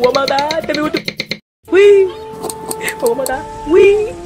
Womada, wee! Womada, wee!